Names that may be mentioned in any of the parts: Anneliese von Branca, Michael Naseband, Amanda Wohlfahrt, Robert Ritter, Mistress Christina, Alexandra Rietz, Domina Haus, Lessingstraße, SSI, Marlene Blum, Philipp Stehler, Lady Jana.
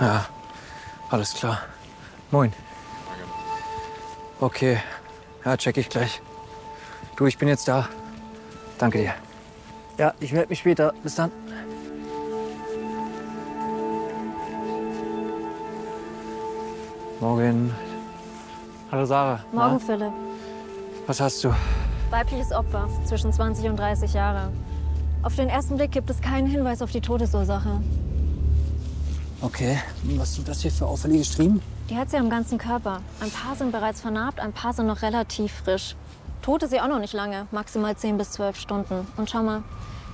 Ja, alles klar. Moin. Okay, ja, check ich gleich. Du, ich bin jetzt da. Danke dir. Ja, ich melde mich später. Bis dann. Morgen. Hallo Sarah. Morgen, na? Philipp. Was hast du? Weibliches Opfer, zwischen 20 und 30 Jahre. Auf den ersten Blick gibt es keinen Hinweis auf die Todesursache. Okay. Was hast du das hier für auffällige Striemen? Die hat sie am ganzen Körper. Ein paar sind bereits vernarbt, ein paar sind noch relativ frisch. Tot ist sie auch noch nicht lange, maximal 10 bis 12 Stunden. Und schau mal,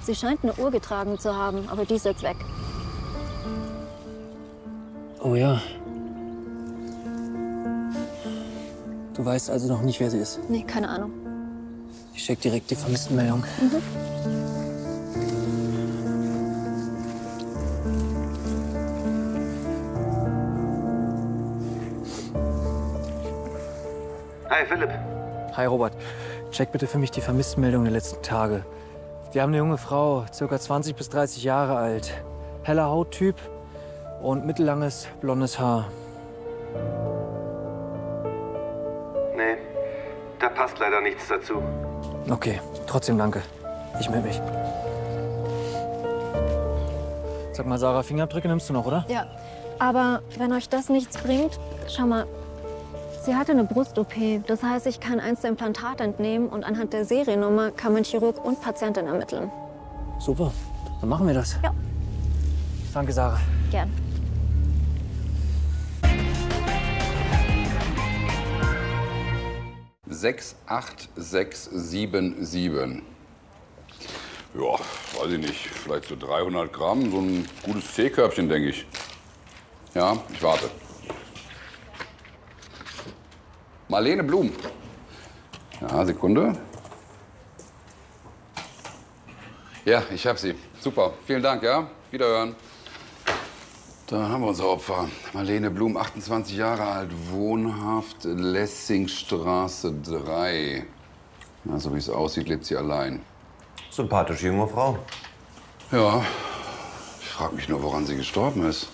sie scheint eine Uhr getragen zu haben, aber die ist jetzt weg. Oh ja. Du weißt also noch nicht, wer sie ist? Nee, keine Ahnung. Ich check direkt die Vermisstenmeldung. Mhm. Hi, Philipp. Hi, Robert. Check bitte für mich die Vermisstenmeldung der letzten Tage. Wir haben eine junge Frau, ca. 20 bis 30 Jahre alt. Heller Hauttyp und mittellanges, blondes Haar. Nee, da passt leider nichts dazu. Okay, trotzdem danke. Ich melde mich. Sag mal, Sarah, Fingerabdrücke nimmst du noch, oder? Ja, aber wenn euch das nichts bringt, schau mal. Sie hatte eine Brust-OP, das heißt, ich kann eins der Implantate entnehmen und anhand der Seriennummer kann man Chirurg und Patientin ermitteln. Super, dann machen wir das. Ja. Danke, Sarah. Gern. $68677. Ja, weiß ich nicht, vielleicht so 300 Gramm, so ein gutes Teekörbchen, denke ich. Ja, ich warte. Marlene Blum. Ja, Sekunde. Ja, ich hab sie. Super. Vielen Dank, ja? Wiederhören. Da haben wir unser Opfer. Marlene Blum, 28 Jahre alt, wohnhaft, Lessingstraße 3. Ja, so wie es aussieht, lebt sie allein. Sympathische junge Frau. Ja. Ich frag mich nur, woran sie gestorben ist.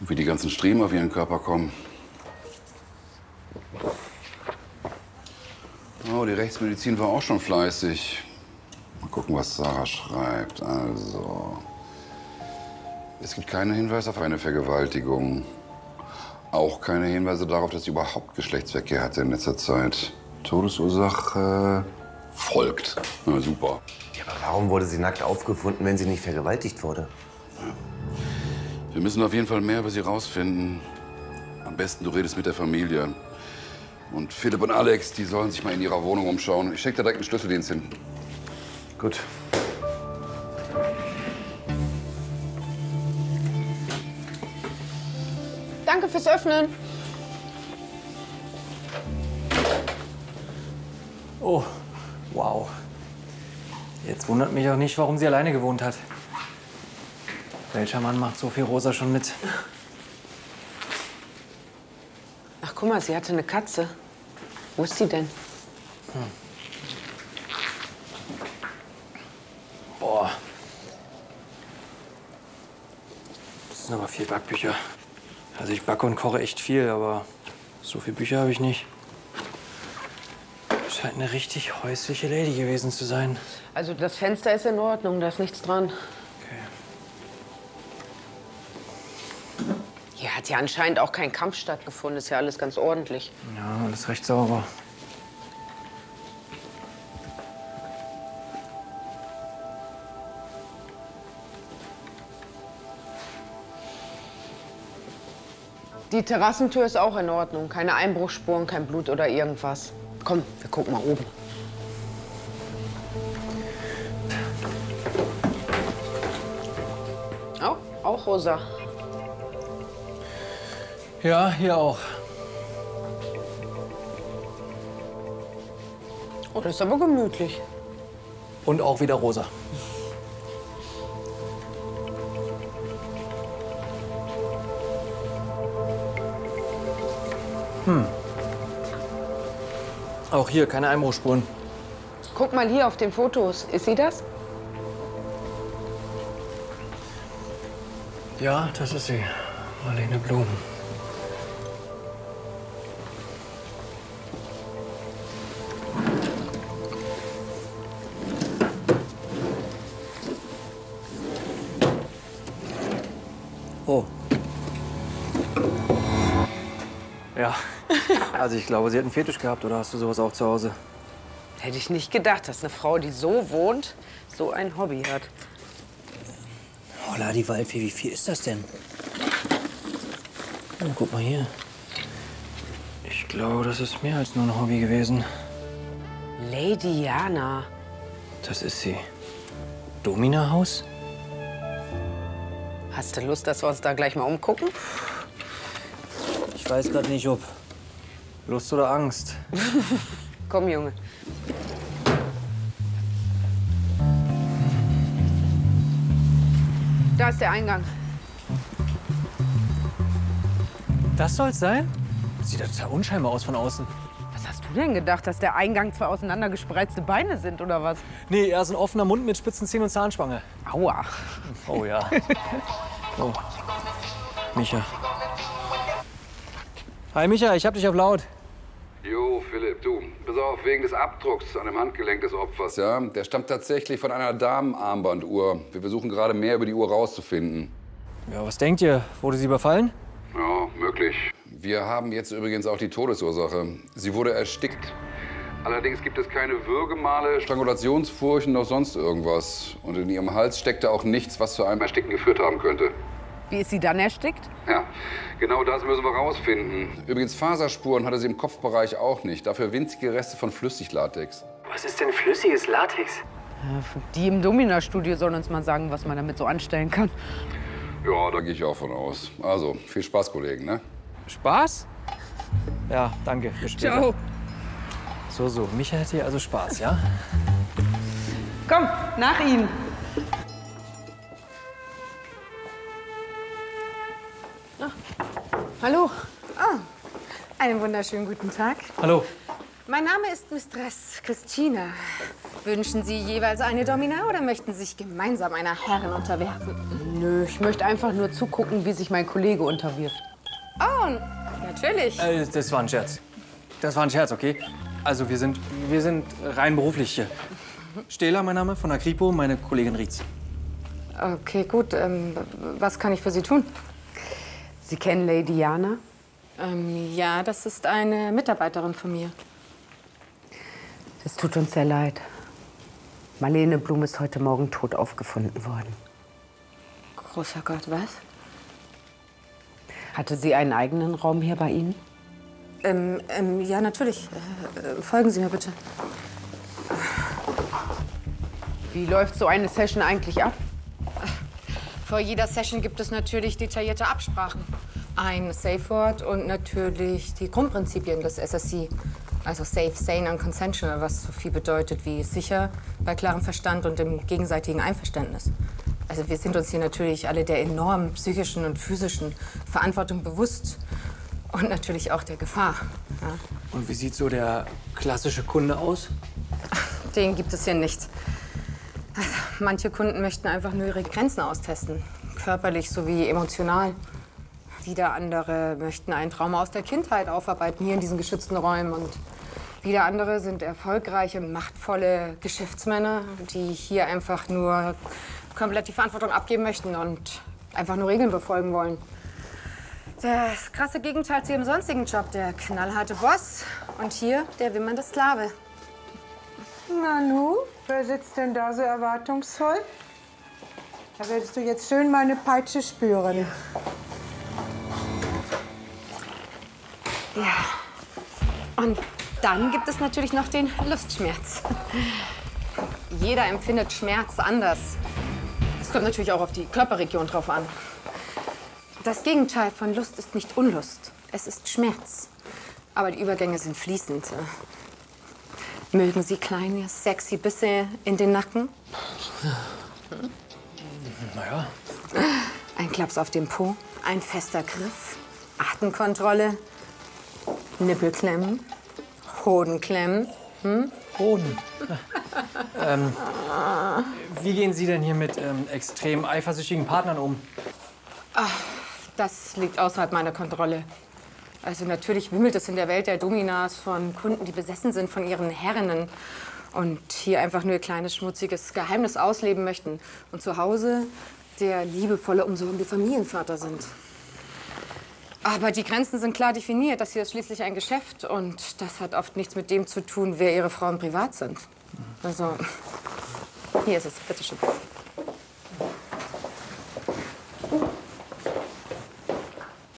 Und wie die ganzen Striemen auf ihren Körper kommen. Oh, die Rechtsmedizin war auch schon fleißig. Mal gucken, was Sarah schreibt. Also, es gibt keinen Hinweis auf eine Vergewaltigung. Auch keine Hinweise darauf, dass sie überhaupt Geschlechtsverkehr hatte in letzter Zeit. Todesursache folgt. Na, super. Ja, aber warum wurde sie nackt aufgefunden, wenn sie nicht vergewaltigt wurde? Ja. Wir müssen auf jeden Fall mehr über sie rausfinden. Am besten, du redest mit der Familie. Und Philipp und Alex, die sollen sich mal in ihrer Wohnung umschauen. Ich schicke da direkt einen Schlüsseldienst hin. Gut. Danke fürs Öffnen. Oh, wow. Jetzt wundert mich auch nicht, warum sie alleine gewohnt hat. Welcher Mann macht so viel Rosa schon mit? Guck mal, sie hatte eine Katze. Wo ist die denn? Boah. Das sind aber viel Backbücher. Also ich backe und koche echt viel, aber so viele Bücher habe ich nicht. Scheint eine richtig häusliche Lady gewesen zu sein. Also das Fenster ist in Ordnung, da ist nichts dran. Hat ja anscheinend auch kein Kampf stattgefunden. Ist ja alles ganz ordentlich. Ja, alles recht sauber. Die Terrassentür ist auch in Ordnung. Keine Einbruchsspuren, kein Blut oder irgendwas. Komm, wir gucken mal oben. Oh, auch rosa. Ja, hier auch. Oh, das ist aber gemütlich. Und auch wieder rosa. Hm. Auch hier keine Einbruchsspuren. Guck mal hier auf den Fotos. Ist sie das? Ja, das ist sie. Marlene Blum. Oh. Ja, also ich glaube, sie hat einen Fetisch gehabt, oder hast du sowas auch zu Hause? Hätte ich nicht gedacht, dass eine Frau, die so wohnt, so ein Hobby hat. Holla, die Waldfee, wie viel ist das denn? Oh, guck mal hier. Ich glaube, das ist mehr als nur ein Hobby gewesen. Lady Jana. Das ist sie. Domina Haus? Hast du Lust, dass wir uns da gleich mal umgucken? Ich weiß gerade nicht, ob Lust oder Angst. Komm, Junge. Da ist der Eingang. Das soll's sein? Sieht ja total unscheinbar aus von außen. Was hast du denn gedacht, dass der Eingang zwei auseinandergespreizte Beine sind, oder was? Nee, er ist ein offener Mund mit spitzen Zähnen und Zahnspange. Aua. Oh ja. Oh. Micha. Hi Micha, ich hab dich auf laut. Jo, Philipp, du, pass auf, wegen des Abdrucks an dem Handgelenk des Opfers, ja? Der stammt tatsächlich von einer Damenarmbanduhr. Wir versuchen gerade mehr über die Uhr rauszufinden. Ja, was denkt ihr? Wurde sie überfallen? Ja, möglich. Wir haben jetzt übrigens auch die Todesursache. Sie wurde erstickt. Allerdings gibt es keine Würgemale, Strangulationsfurchen noch sonst irgendwas. Und in ihrem Hals steckte auch nichts, was zu einem Ersticken geführt haben könnte. Wie ist sie dann erstickt? Ja, genau das müssen wir rausfinden. Übrigens Faserspuren hatte sie im Kopfbereich auch nicht. Dafür winzige Reste von Flüssiglatex. Was ist denn flüssiges Latex? Ja, die im Domina-Studio sollen uns mal sagen, was man damit so anstellen kann. Ja, da gehe ich auch von aus. Also, viel Spaß, Kollegen, ne? Spaß? Ja, danke. Bis später. Ciao. So, so. Micha hätte hier also Spaß, ja? Komm, nach Ihnen. Hallo. Ah, einen wunderschönen guten Tag. Hallo. Mein Name ist Mistress Christina. Wünschen Sie jeweils eine Domina oder möchten Sie sich gemeinsam einer Herrin unterwerfen? Nö, ich möchte einfach nur zugucken, wie sich mein Kollege unterwirft. Oh, natürlich. Das war ein Scherz. Das war ein Scherz, okay? Also wir sind rein beruflich hier. Stehler, mein Name, von der Kripo, meine Kollegin Rietz. Okay, gut. Was kann ich für Sie tun? Sie kennen Lady Jana? Ja, das ist eine Mitarbeiterin von mir. Es tut uns sehr leid. Marlene Blum ist heute Morgen tot aufgefunden worden. Großer Gott, was? Hatte sie einen eigenen Raum hier bei Ihnen? Ja, natürlich. Folgen Sie mir bitte. Wie läuft so eine Session eigentlich ab? Vor jeder Session gibt es natürlich detaillierte Absprachen. Ein Safe-Word und natürlich die Grundprinzipien des SSI. Also safe, sane und consensual, was so viel bedeutet wie sicher, bei klarem Verstand und im gegenseitigen Einverständnis. Also wir sind uns hier natürlich alle der enormen psychischen und physischen Verantwortung bewusst. Und natürlich auch der Gefahr. Ja. Und wie sieht so der klassische Kunde aus? Den gibt es hier nicht. Also, manche Kunden möchten einfach nur ihre Grenzen austesten, körperlich sowie emotional. Wieder andere möchten einen Trauma aus der Kindheit aufarbeiten, hier in diesen geschützten Räumen. Und wieder andere sind erfolgreiche, machtvolle Geschäftsmänner, die hier einfach nur komplett die Verantwortung abgeben möchten und einfach nur Regeln befolgen wollen. Das krasse Gegenteil zu ihrem sonstigen Job, der knallharte Boss und hier der wimmernde Sklave. Nanu? Wer sitzt denn da so erwartungsvoll? Da wirst du jetzt schön meine Peitsche spüren. Ja. Ja. Und dann gibt es natürlich noch den Lustschmerz. Jeder empfindet Schmerz anders. Es kommt natürlich auch auf die Körperregion drauf an. Das Gegenteil von Lust ist nicht Unlust, es ist Schmerz. Aber die Übergänge sind fließend. Mögen Sie kleine, sexy Bisse in den Nacken? Na ja. Ein Klaps auf den Po, ein fester Griff, Atemkontrolle, Nippelklemmen, Hodenklemmen. Hm? Hoden? Wie gehen Sie denn hier mit extrem eifersüchtigen Partnern um? Ach, Das liegt außerhalb meiner Kontrolle. Also natürlich wimmelt es in der Welt der Dominas von Kunden, die besessen sind von ihren Herrinnen und hier einfach nur ihr kleines, schmutziges Geheimnis ausleben möchten. Und zu Hause der liebevolle, umsorgende Familienvater sind. Aber die Grenzen sind klar definiert. Das hier ist schließlich ein Geschäft. Und das hat oft nichts mit dem zu tun, wer ihre Frauen privat sind. Also, hier ist es. Bitteschön.